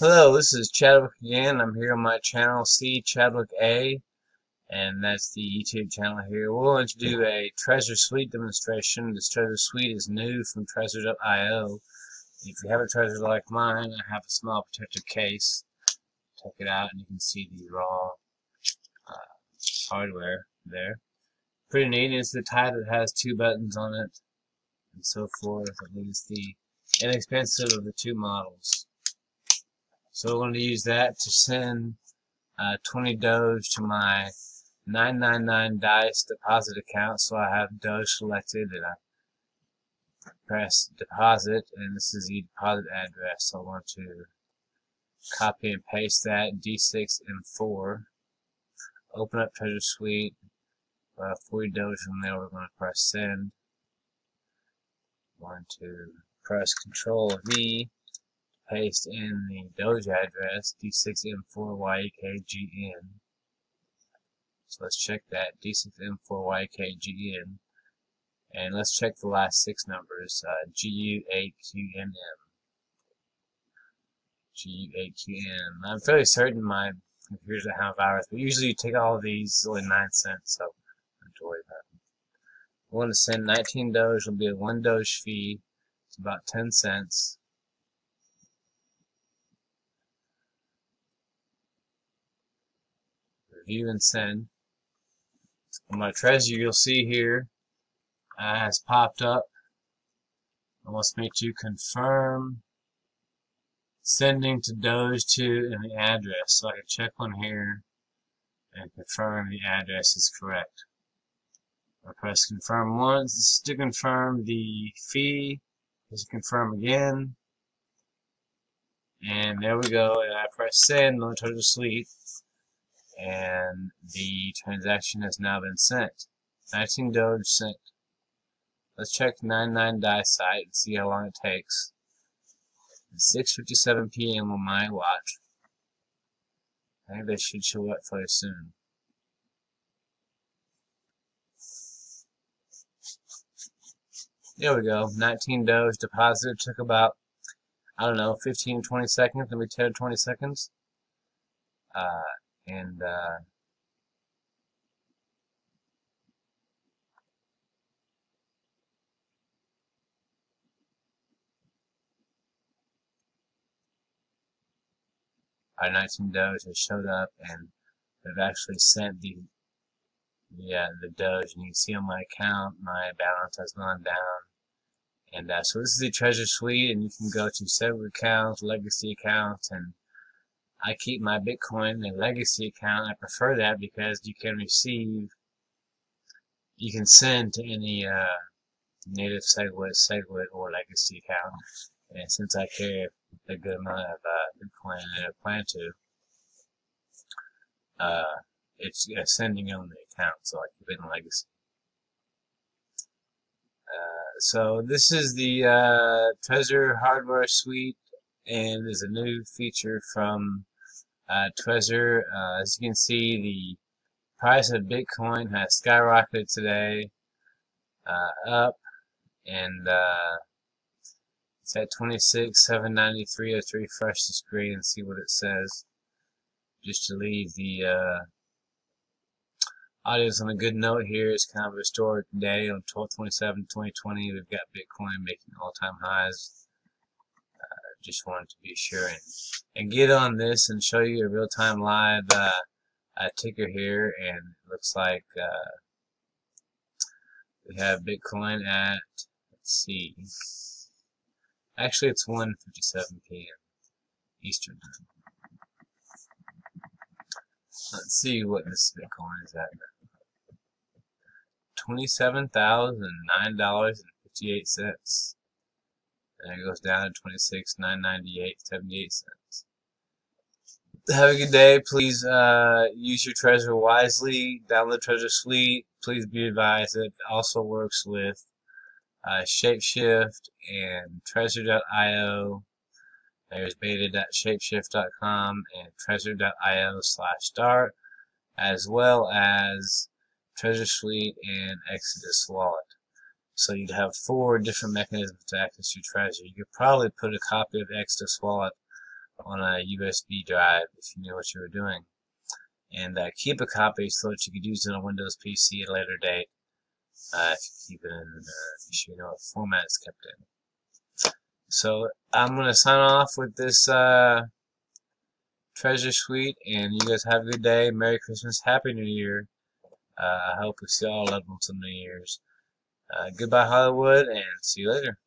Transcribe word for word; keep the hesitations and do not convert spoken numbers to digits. Hello, this is Chadwick again. I'm here on my channel C Chadwick A, and that's the YouTube channel here. We're going to do a Trezor Suite demonstration. This Trezor Suite is new from trezor dot i o. If you have a Trezor like mine, I have a small protective case. Take it out, and you can see the raw uh, hardware there. Pretty neat. It's the type that has two buttons on it, and so forth. At least the inexpensive of the two models. So we're going to use that to send uh, twenty Doge to my nine nine nine Dice deposit account. So I have Doge selected and I press deposit, and this is the deposit address. So I want to copy and paste that, D six M four. Open up Trezor Suite. Uh, forty Doge from there. We're going to press send. I'm going to press Control V. Paste in the Doge address, D six M four Y K G N. So let's check that, D six M four Y K G N. And let's check the last six numbers, uh, G U eight Q N M. G U eight Q N M. I'm fairly certain my computers don't have a virus, but usually you take all of these, it's only nine cents, so I don't worry about them. We're going to send nineteen Doge, it'll be a one Doge fee, it's about ten cents. View and send. On my Trezor, you'll see here uh, has popped up. It wants me to confirm sending to Doge to and the address. So I can check one here and confirm the address is correct. I press confirm once. This is to confirm the fee. Just confirm again. And there we go. And I press send on the Trezor Suite. And the transaction has now been sent. nineteen Doge sent. Let's check nine nine Dice site and see how long it takes. It's six fifty-seven p m on my watch. I think they should show up fairly soon. There we go. nineteen Doge deposited. Took about, I don't know, fifteen, twenty seconds, maybe ten to twenty seconds. Uh, and uh, our nineteen Doge has showed up, and they've actually sent the the, uh, the Doge, and you can see on my account my balance has gone down. And uh, so this is the Trezor Suite, and you can go to Segwit accounts, legacy accounts, and I keep my Bitcoin in a legacy account. I prefer that because you can receive, you can send to any uh, native Segwit, Segwit, or legacy account. And since I carry a good amount of uh, Bitcoin that I plan to, uh, it's uh, sending on the account, so I keep it in legacy. Uh, so this is the uh, Trezor Hardware Suite, and there's a new feature from Uh, Trezor. Uh, as you can see, the price of Bitcoin has skyrocketed today, uh, up, and uh, it's at twenty-six seven ninety-three. Let's refresh the screen and see what it says, just to leave the uh, audience on a good note here. It's kind of a historic day on twelve twenty-seven twenty twenty. We've got Bitcoin making all-time highs. Just wanted to be sure and, and get on this and show you a real-time live uh, uh, ticker here, and it looks like uh, we have Bitcoin at, let's see, actually it's one fifty-seven p m Eastern time. Let's see what this Bitcoin is at. twenty-seven thousand nine dollars and fifty-eight cents. And it goes down to twenty-six nine ninety-eight seventy-eight cents. Have a good day. Please uh, use your Trezor wisely. Download Trezor Suite. Please be advised that it also works with uh, ShapeShift and trezor dot i o. There's beta dot shapeshift dot com and trezor dot i o slash start, as well as Trezor Suite and Exodus Wallet. So you'd have four different mechanisms to access your Trezor. You could probably put a copy of Exodus Wallet on a U S B drive if you knew what you were doing. And uh, keep a copy so that you could use it on a Windows P C at a later date. Uh, if you keep it in, uh, make sure you know what format it's kept in. So I'm going to sign off with this uh, Trezor Suite, and you guys have a good day. Merry Christmas. Happy New Year. Uh, I hope we see all of them some New Year's. Uh, goodbye, Hollywood, and see you later.